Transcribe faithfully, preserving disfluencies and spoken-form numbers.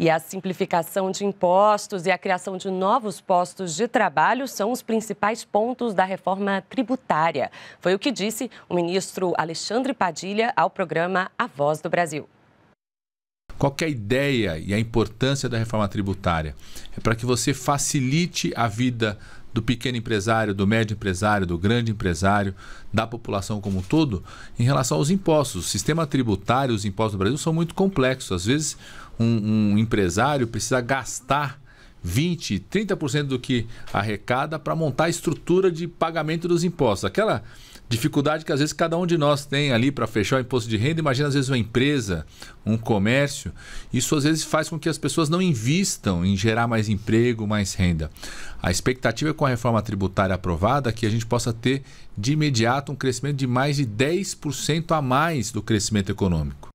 E a simplificação de impostos e a criação de novos postos de trabalho são os principais pontos da reforma tributária. Foi o que disse o ministro Alexandre Padilha ao programa A Voz do Brasil. Qual que é a ideia e a importância da reforma tributária? É para que você facilite a vida do pequeno empresário, do médio empresário, do grande empresário, da população como um todo, em relação aos impostos. O sistema tributário, os impostos do Brasil são muito complexos. Às vezes, um, um empresário precisa gastar vinte por cento, trinta por cento do que arrecada para montar a estrutura de pagamento dos impostos. Aquela dificuldade que às vezes cada um de nós tem ali para fechar o imposto de renda. Imagina às vezes uma empresa, um comércio. Isso às vezes faz com que as pessoas não invistam em gerar mais emprego, mais renda. A expectativa é, com a reforma tributária aprovada, que a gente possa ter de imediato um crescimento de mais de dez por cento a mais do crescimento econômico.